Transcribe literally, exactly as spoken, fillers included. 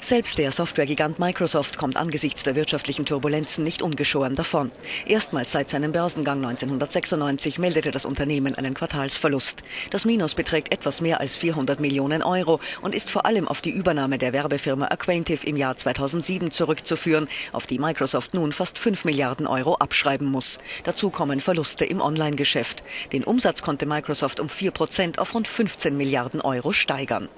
Selbst der Softwaregigant Microsoft kommt angesichts der wirtschaftlichen Turbulenzen nicht ungeschoren davon. Erstmals seit seinem Börsengang neunzehnhundertsechsundneunzig meldete das Unternehmen einen Quartalsverlust. Das Minus beträgt etwas mehr als vierhundert Millionen Euro und ist vor allem auf die Übernahme der Werbefirma Aquantive im Jahr zweitausendsieben zurückzuführen, auf die Microsoft nun fast fünf Milliarden Euro abschreiben muss. Dazu kommen Verluste im Online-Geschäft. Den Umsatz konnte Microsoft um vier Prozent auf rund fünfzehn Milliarden Euro steigern.